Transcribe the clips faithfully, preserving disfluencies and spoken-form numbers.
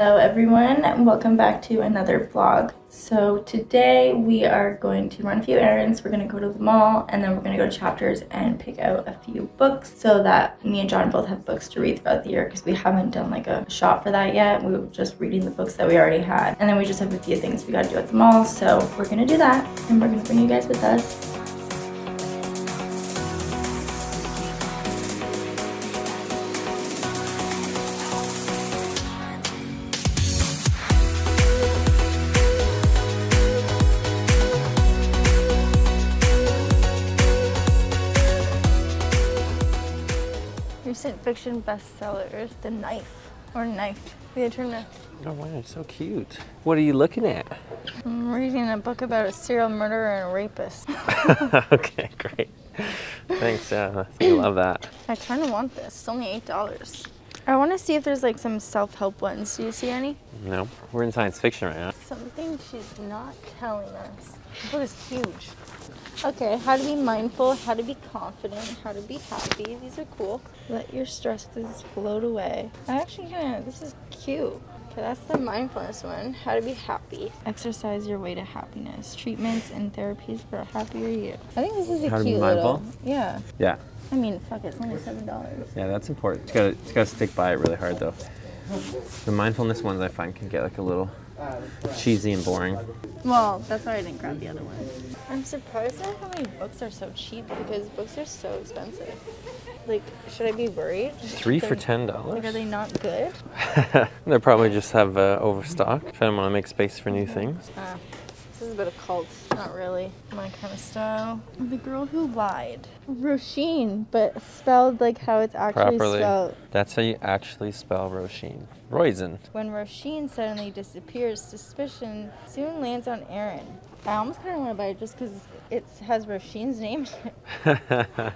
Hello everyone, and welcome back to another vlog. So today we are going to run a few errands. We're going to go to the mall and then we're going to go to Chapters and pick out a few books so that me and John both have books to read throughout the year, because we haven't done like a shop for that yet. We were just reading the books that we already had, and then we just have a few things we got to do at the mall, so we're going to do that and we're going to bring you guys with us. Recent fiction bestsellers, The Knife or Knife. We had turned left. Oh wow, so cute. What are you looking at? I'm reading a book about a serial murderer and a rapist. Okay, great. Thanks, uh, I love that. I kind of want this. It's only eight dollars. I want to see if there's like some self-help ones. Do you see any? No, we're in science fiction right now. Something she's not telling us. The book is huge. Okay, how to be mindful, how to be confident, how to be happy. These are cool. Let your stresses float away. I actually kind of, this is cute. Okay, that's the mindfulness one. How to be happy. Exercise your way to happiness. Treatments and therapies for a happier you. I think this is a how cute little. Yeah. Yeah. I mean, fuck it, it's only seven dollars. Yeah, that's important. It's gotta, it's gotta stick by it really hard though. The mindfulness ones I find can get like a little cheesy and boring. Well, that's why I didn't grab the other one. I'm surprised at how many books are so cheap, because books are so expensive. Like, should I be worried? Three for ten dollars? Like, are they not good? They probably just have uh, overstock. Trying to want to make space for new things. Uh, this is a bit of cult, not really my kind of style. The Girl Who Lied. Roisin, but spelled like how it's actually properly spelled. That's how you actually spell Roisin. Roisin. When Roisin suddenly disappears, suspicion soon lands on Aaron. I almost kind of want to buy it just because it has Roisin's name in it.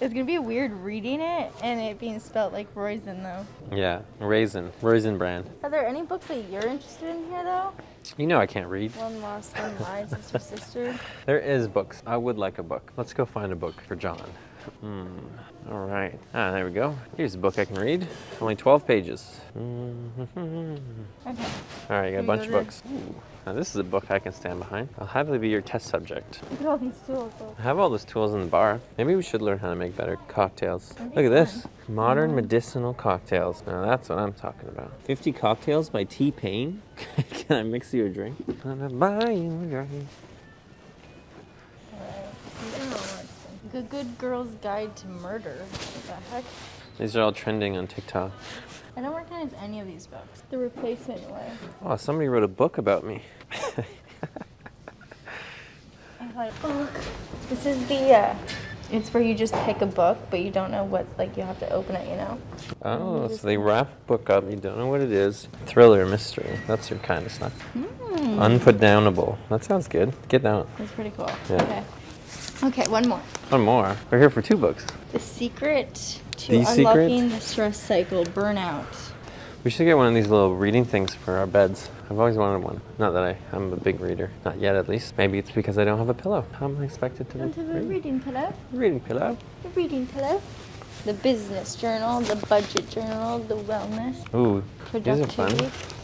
It's going to be weird reading it and it being spelled like Roisin though. Yeah, Raisin. Roisin brand. Are there any books that you're interested in here though? You know I can't read. One Lost, One Lied, Sister, Sister. There is books. I would like a book. Let's go find a book for John. Hmm. All right. Ah, there we go. Here's a book I can read. Only twelve pages. Mm-hmm. Okay. All right, I got a bunch of books. Ooh. Now this is a book I can stand behind. I'll happily be your test subject. Look at all these tools. Though. I have all those tools in the bar. Maybe we should learn how to make better cocktails. That'd Look at fun. This. Modern mm. medicinal cocktails. Now that's what I'm talking about. fifty cocktails by T-Pain. Can I mix you a drink? I'm gonna buy you a drink. The Good Girl's Guide to Murder. What the heck? These are all trending on TikTok. I don't recognize any of these books. The Replacement Way. Oh, somebody wrote a book about me. I thought, oh look, this is the, uh, it's where you just pick a book, but you don't know what's, like, you have to open it, you know? Oh, so they wrap a book up, you don't know what it is. Thriller, mystery, that's your kind of stuff. Mm. Unputdownable, that sounds good. Get down. That's pretty cool, yeah. Okay. Okay, one more. One more? We're here for two books. The Secret to the Unlocking secret? the Stress Cycle, Burnout. We should get one of these little reading things for our beds. I've always wanted one. Not that I, I'm a big reader. Not yet, at least. Maybe it's because I don't have a pillow. I'm expected to don't have read. a reading pillow. Reading pillow. A reading pillow. The business journal, the budget journal, the wellness. Ooh, these are fun.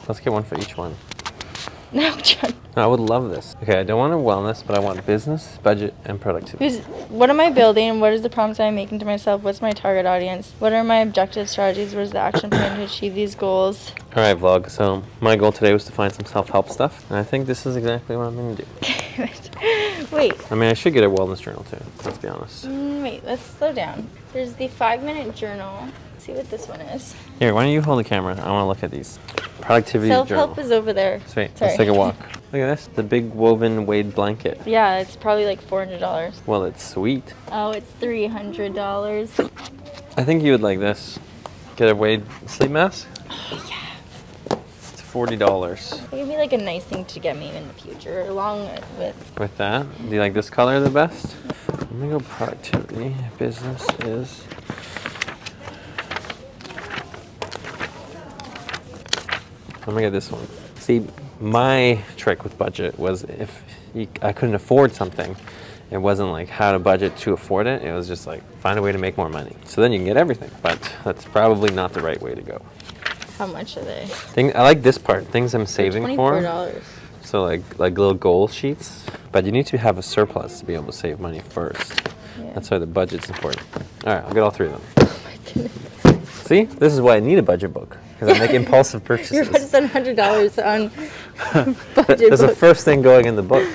Let's get one for each one. No, John. I would love this. Okay, I don't want a wellness, but I want business, budget, and productivity. What am I building? What is the promise I'm making to myself? What's my target audience? What are my objectives, strategies? What is the action plan to achieve these goals? All right, vlog. So my goal today was to find some self-help stuff, and I think this is exactly what I'm going to do. Wait. I mean, I should get a wellness journal too, let's be honest. Mm, wait, let's slow down. There's the five-minute journal. Let's see what this one is. Here, why don't you hold the camera? I want to look at these. Productivity journal. Self-help is over there. Sweet. Sorry. Let's take a walk. Look at this. The big woven Wade blanket. Yeah, it's probably like four hundred dollars. Well, it's sweet. Oh, it's three hundred dollars. I think you would like this. Get a Wade sleep mask. Oh, yeah. It's forty dollars. It would be like a nice thing to get me in the future, along with... With that? Do you like this color the best? I'm going to go productivity. Business is... I'm gonna get this one. See, my trick with budget was if you, I couldn't afford something, it wasn't like how to budget to afford it. It was just like, find a way to make more money. So then you can get everything, but that's probably not the right way to go. How much are they? Thing, I like this part. Things I'm saving for. twenty-four dollars. So like like little goal sheets. But you need to have a surplus to be able to save money first. Yeah. That's why the budget's important. All right, I'll get all three of them. Oh my goodness. See, this is why I need a budget book, because I make impulsive purchases. You're about to spend one hundred dollars on budget That's books. The first thing going in the book.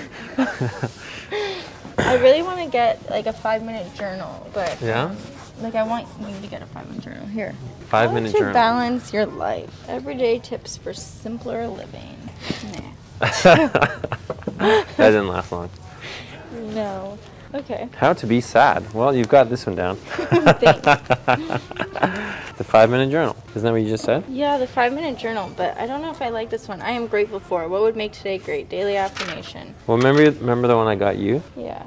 I really want to get like a five-minute journal, but yeah, like I want you to get a five-minute journal here. Five-minute journal. How to balance your life. Everyday tips for simpler living. Nah. That didn't last long. No. Okay. How to be sad. Well, you've got this one down. The five-minute journal. Isn't that what you just said? Yeah, the five-minute journal, but I don't know if I like this one. I am grateful for. What would make today great? Daily affirmation. Well, remember, remember the one I got you? Yeah.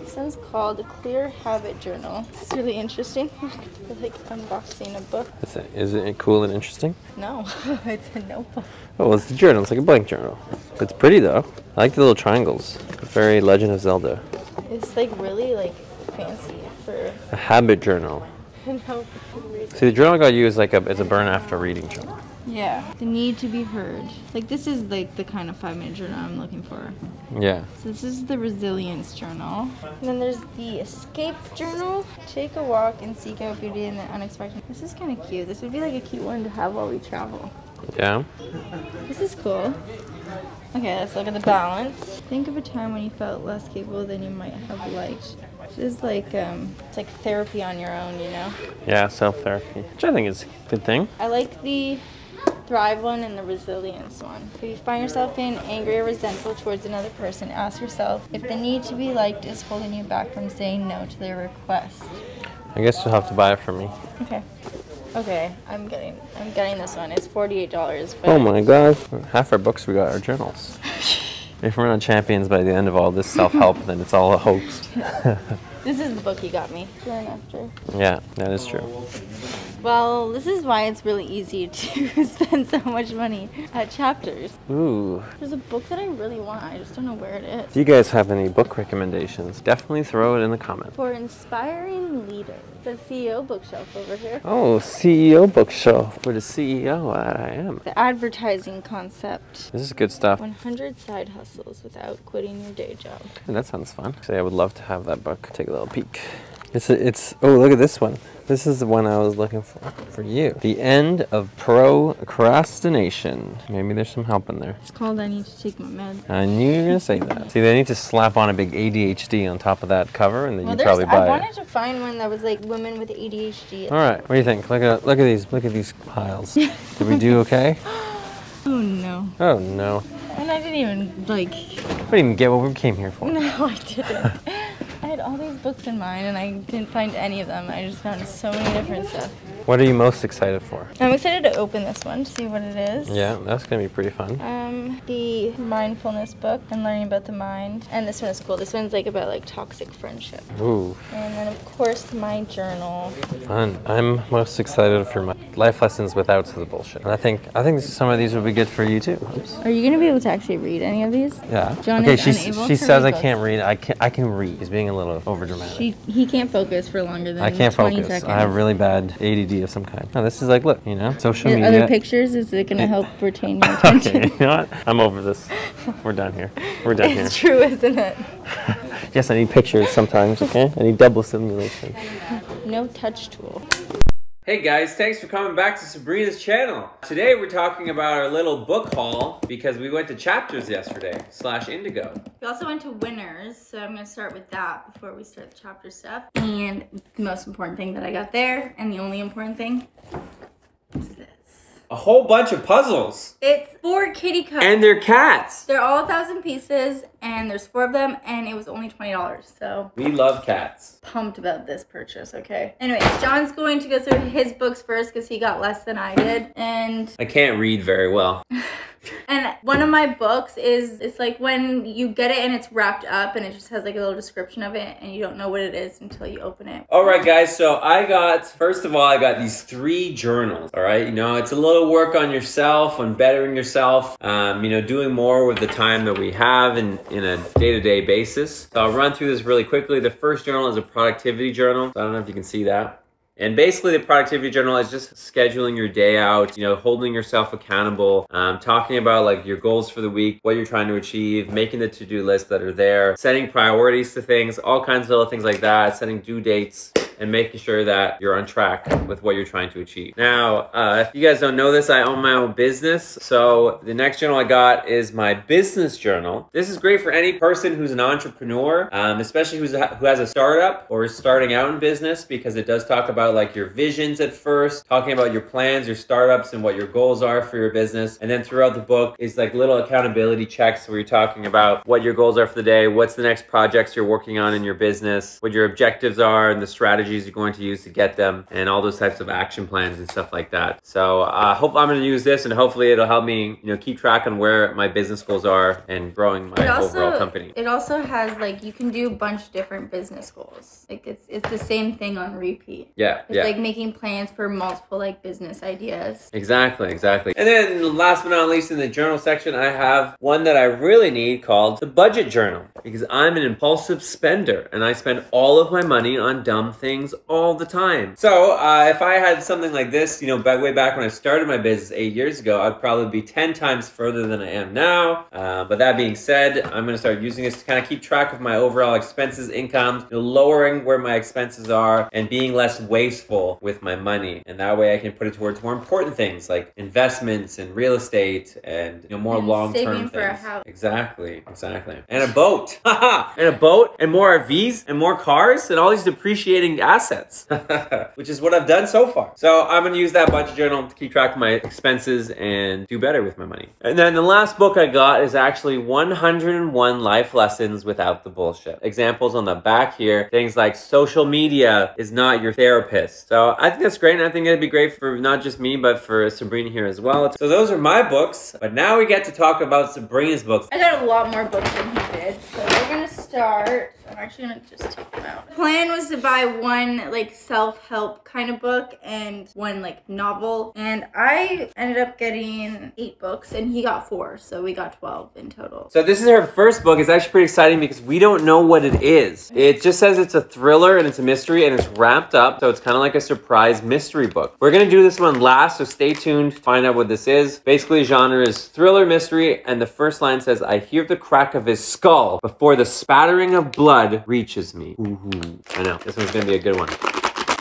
This one's called a Clear Habit Journal. It's really interesting. It's like unboxing a book. Is it, is it cool and interesting? No, it's a notebook. Oh, well, it's a journal. It's like a blank journal. It's pretty, though. I like the little triangles. Very Legend of Zelda. It's like really like fancy for a habit journal. No. See, the journal I got you is like a it's a burn after reading journal. Yeah, the need to be heard. Like this is like the kind of five minute journal I'm looking for. Yeah. So this is the resilience journal. And then there's the escape journal. Take a walk and seek out beauty in the unexpected. This is kind of cute. This would be like a cute one to have while we travel. Yeah. This is cool. Okay, let's look at the balance. Think of a time when you felt less capable than you might have liked. It's like um, it's like therapy on your own, you know? Yeah, self-therapy, which I think is a good thing. I like the Thrive one and the Resilience one. If you find yourself being angry or resentful towards another person, ask yourself if the need to be liked is holding you back from saying no to their request. I guess you'll have to buy it for me. Okay. Okay, I'm getting, I'm getting this one. It's forty-eight dollars. Oh my God! Half our books we got are journals. If we're not champions by the end of all this self-help, then it's all a hoax. This is the book you got me. Journal after. Yeah, that is true. Well, this is why it's really easy to spend so much money at Chapters. Ooh. There's a book that I really want. I just don't know where it is. Do you guys have any book recommendations? Definitely throw it in the comments. For Inspiring Leaders. The C E O bookshelf over here. Oh, C E O bookshelf. What a C E O I am. The Advertising Concept. This is good stuff. one hundred Side Hustles Without Quitting Your Day Job. Yeah, that sounds fun. Actually, I would love to have that book. Take a little peek. It's, a, it's, oh, look at this one. This is the one I was looking for, for you. The End of Procrastination. Maybe there's some help in there. It's called I Need to Take My Meds. I knew you were gonna say that. See, they need to slap on a big A D H D on top of that cover and then well, you probably buy it. I wanted to find one that was like women with A D H D. All right, what do you think? Look at, look at these, look at these piles. Did we do okay? Oh no. Oh no. And I didn't even like. I didn't even get what we came here for. No, I didn't. I had all these books in mind and I didn't find any of them. I just found so many different stuff. What are you most excited for? I'm excited to open this one to see what it is. Yeah, that's going to be pretty fun. Um, the mindfulness book and learning about the mind. And this one is cool. This one's like about like toxic friendship. Ooh. And then of course my journal. Fun. I'm most excited for my life lessons without the bullshit. And I think I think some of these would be good for you too. Oops. Are you going to be able to actually read any of these? Yeah. John okay, she's, unable she to says read I can't read. I can I can read. He's being a little overdramatic. She, he can't focus for longer than I can't twenty focus. Seconds. I have really bad A D D of some kind. No, this is like, look, you know, social media. Other pictures, is it going to help retain your attention? Okay, you know what? I'm over this. We're done here. We're done here. It's true, isn't it? Yes, I need pictures sometimes, okay? I need double stimulation. No touch tool. Hey guys, thanks for coming back to Sabrina's channel. Today we're talking about our little book haul because we went to Chapters yesterday, slash Indigo. We also went to Winners, so I'm gonna start with that before we start the Chapter stuff. And the most important thing that I got there, and the only important thing, is this. A whole bunch of puzzles. It's four kitty cups. And they're cats. They're all a thousand pieces and there's four of them and it was only twenty dollars, so. We love cats. Pumped about this purchase, okay. Anyways, John's going to go through his books first because he got less than I did and. I can't read very well. And one of my books is, it's like when you get it and it's wrapped up and it just has like a little description of it and you don't know what it is until you open it. All right, guys, so I got, first of all, I got these three journals, all right? You know, it's a little work on yourself, on bettering yourself, um, you know, doing more with the time that we have in, in a day-to-day basis. So I'll run through this really quickly. The first journal is a productivity journal. So I don't know if you can see that. And basically the productivity journal is just scheduling your day out, you know, holding yourself accountable, um, talking about like your goals for the week, what you're trying to achieve, making the to-do lists that are there, setting priorities to things, all kinds of little things like that, setting due dates, and making sure that you're on track with what you're trying to achieve. Now, uh, if you guys don't know this, I own my own business. So the next journal I got is my business journal. This is great for any person who's an entrepreneur, um, especially who's a, who has a startup or is starting out in business, because it does talk about like your visions at first, talking about your plans, your startups, and what your goals are for your business. And then throughout the book is like little accountability checks where you're talking about what your goals are for the day, what's the next projects you're working on in your business, what your objectives are, and the strategy you're going to use to get them, and all those types of action plans and stuff like that. So I uh, hope I'm going to use this, and hopefully it'll help me, you know, keep track on where my business goals are and growing my also, overall company. It also has like, you can do a bunch of different business goals. Like it's, it's the same thing on repeat. Yeah. It's yeah. like making plans for multiple like business ideas. Exactly. Exactly. And then last but not least in the journal section, I have one that I really need called the budget journal, because I'm an impulsive spender and I spend all of my money on dumb things all the time. So uh, if I had something like this, you know, back way back when I started my business eight years ago, I'd probably be ten times further than I am now. Uh, but that being said, I'm going to start using this to kind of keep track of my overall expenses, incomes, you know, lowering where my expenses are and being less wasteful with my money. And that way I can put it towards more important things like investments and real estate and, you know, more long-term things. Saving for a house. Exactly. Exactly. And a boat. And a boat and more R Vs and more cars and all these depreciating assets, which is what I've done so far. So I'm going to use that budget journal to keep track of my expenses and do better with my money. And then the last book I got is actually one hundred and one Life Lessons Without the Bullshit. Examples on the back here, things like social media is not your therapist. So I think that's great, and I think it'd be great for not just me, but for Sabrina here as well. So those are my books, but now we get to talk about Sabrina's books. I got a lot more books than he did, so we're going to start. I'm actually going to just take them out. The plan was to buy one one like self-help kind of book and one like novel, and I ended up getting eight books and he got four, so we got twelve in total. So this is her first book. It's actually pretty exciting because we don't know what it is. It just says it's a thriller and it's a mystery and it's wrapped up, so it's kind of like a surprise mystery book. We're gonna do this one last, so stay tuned to find out what this is. Basically genre is thriller mystery, and the first line says, "I hear the crack of his skull before the spattering of blood reaches me." Ooh, I know this one's gonna be a good one.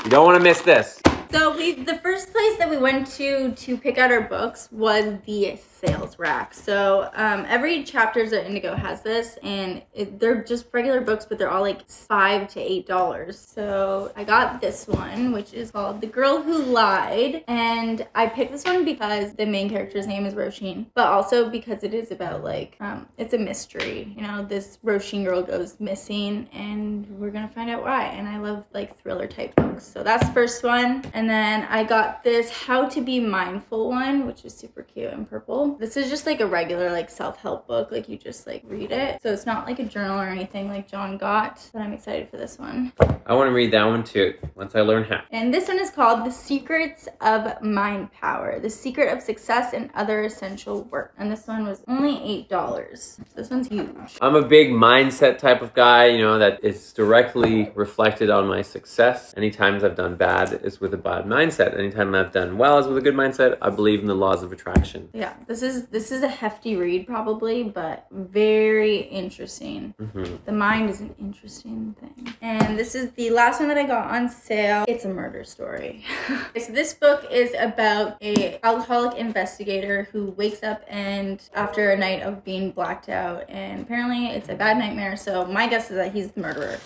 You don't want to miss this. So we, the first place that we went to to pick out our books was the sales rack. So um, every Chapters at Indigo has this, and it, they're just regular books, but they're all like five to eight dollars. So I got this one, which is called The Girl Who Lied, and I picked this one because the main character's name is Roisin, but also because it is about like um, it's a mystery. You know, this Roisin girl goes missing, and we're gonna find out why. And I love like thriller type books, so that's the first one. And then I got this How to Be Mindful one, which is super cute and purple. This is just like a regular like self-help book. Like you just like read it. So it's not like a journal or anything like John got. But I'm excited for this one. I want to read that one too, once I learn how. And this one is called The Secrets of Mind Power, The Secret of Success and Other Essential Work. And this one was only eight dollars. This one's huge. I'm a big mindset type of guy, you know, that is directly reflected on my success. Any times I've done bad is with a bad mindset. Anytime I've done well is with a good mindset. I believe in the laws of attraction. Yeah, this is this is a hefty read probably, but very interesting. Mm-hmm. The mind is an interesting thing. And this is the last one that I got on sale. It's a murder story. So this book is about a alcoholic investigator who wakes up and after a night of being blacked out, and apparently it's a bad nightmare. So my guess is that he's the murderer.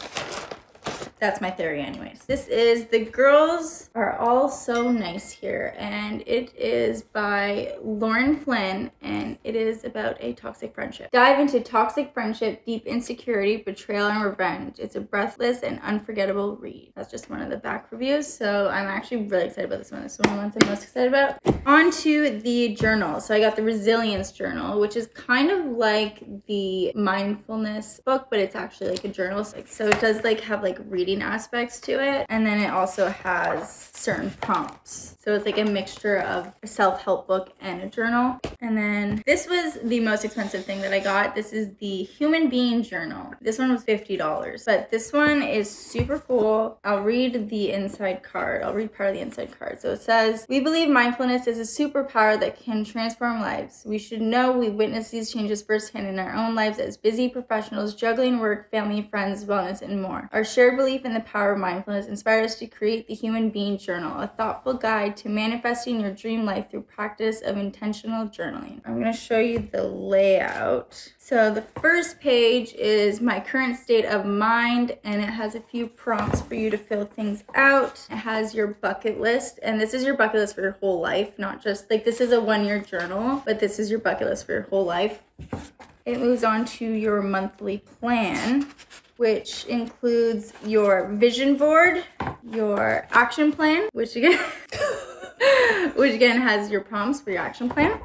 That's my theory anyways. This is The Girls Are All So Nice Here, and it is by Lauren Flynn, and it is about a toxic friendship. Dive into toxic friendship, deep insecurity, betrayal, and revenge. It's a breathless and unforgettable read. That's just one of the back reviews, so I'm actually really excited about this one. This is one of the ones I'm most excited about. On to the journal. So I got the Resilience Journal, which is kind of like the mindfulness book, but it's actually like a journal. So it does like have like reading beating aspects to it. And then it also has certain prompts. So it's like a mixture of a self-help book and a journal. And then this was the most expensive thing that I got. This is the Human Being Journal. This one was fifty dollars, but this one is super cool. I'll read the inside card. I'll read part of the inside card. So it says, we believe mindfulness is a superpower that can transform lives. We should know we witness these changes firsthand in our own lives as busy professionals juggling work, family, friends, wellness, and more. Our shared belief in the power of mindfulness inspired us to create the Human Being Journal, a thoughtful guide to manifesting your dream life through practice of intentional journaling. I'm going to show you the layout. So the first page is my current state of mind, and it has a few prompts for you to fill things out. It has your bucket list, and this is your bucket list for your whole life, not just like this is a one-year journal, but this is your bucket list for your whole life. It moves on to your monthly plan, which includes your vision board, your action plan, which again, which again has your prompts for your action plan.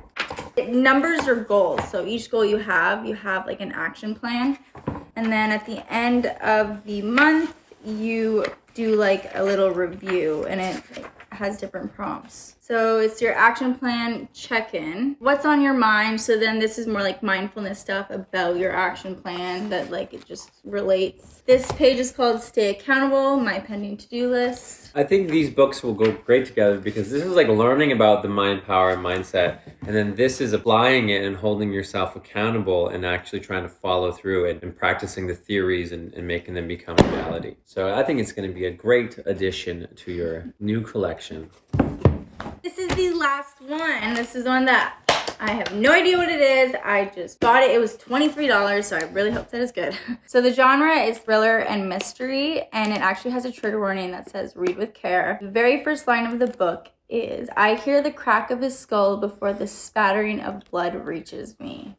It numbers your goals. So each goal you have, you have like an action plan. And then at the end of the month, you do like a little review, and it has different prompts. So it's your action plan check-in. What's on your mind? So then this is more like mindfulness stuff about your action plan that like it just relates. This page is called Stay Accountable, my pending to-do list. I think these books will go great together because this is like learning about the mind power and mindset. And then this is applying it and holding yourself accountable and actually trying to follow through it and practicing the theories and, and making them become reality. So I think it's going to be a great addition to your new collection. This is the last one. This is the one that I have no idea what it is. I just bought it. It was twenty-three dollars, so I really hope that it's good. So the genre is thriller and mystery, and it actually has a trigger warning that says read with care. The very first line of the book is, I hear the crack of his skull before the spattering of blood reaches me.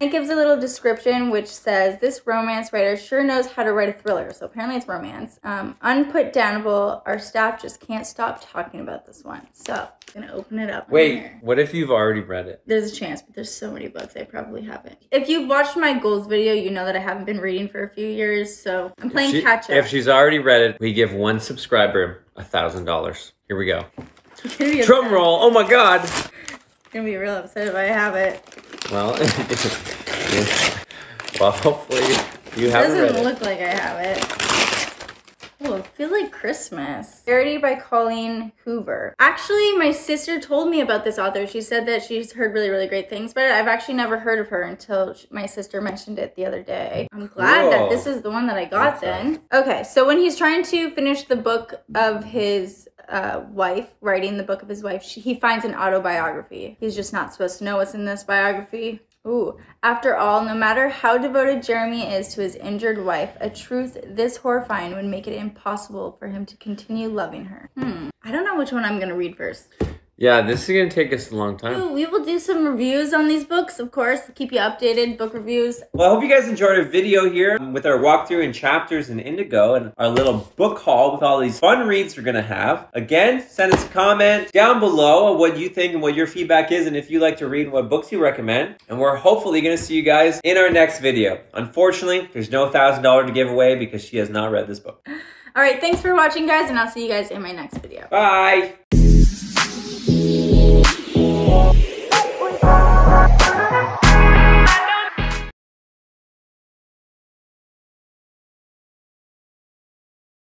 It gives a little description which says, this romance writer sure knows how to write a thriller. So apparently it's romance. Um, unputdownable, our staff just can't stop talking about this one. So I'm gonna open it up. Wait, here. What if you've already read it? There's a chance, but there's so many books I probably haven't. If you've watched my goals video, you know that I haven't been reading for a few years, so I'm playing she, catch up. If she's already read it, we give one subscriber a thousand dollars. Here we go. Drum roll, oh my God. I'm gonna be real upset if I have it. Well, well, hopefully you have it. Doesn't read look it. Like I have it. Oh, it feels like Christmas. Charity by Colleen Hoover. Actually, my sister told me about this author. She said that she's heard really, really great things, but I've actually never heard of her until she, my sister mentioned it the other day. I'm glad Whoa. that this is the one that I got. That's then. Right. Okay, so when he's trying to finish the book of his Uh, wife, writing the book of his wife, she, he finds an autobiography. He's just not supposed to know what's in this biography. Ooh. After all, no matter how devoted Jeremy is to his injured wife, a truth this horrifying would make it impossible for him to continue loving her. Hmm. I don't know which one I'm gonna read first. Yeah, this is gonna take us a long time. Ooh, we will do some reviews on these books, of course, to keep you updated, book reviews. Well, I hope you guys enjoyed our video here with our walkthrough and Chapters and Indigo and our little book haul with all these fun reads we're gonna have. Again, send us a comment down below of what you think and what your feedback is and if you like to read and what books you recommend. And we're hopefully gonna see you guys in our next video. Unfortunately, there's no one thousand dollars to give away because she has not read this book. All right, thanks for watching, guys, and I'll see you guys in my next video. Bye.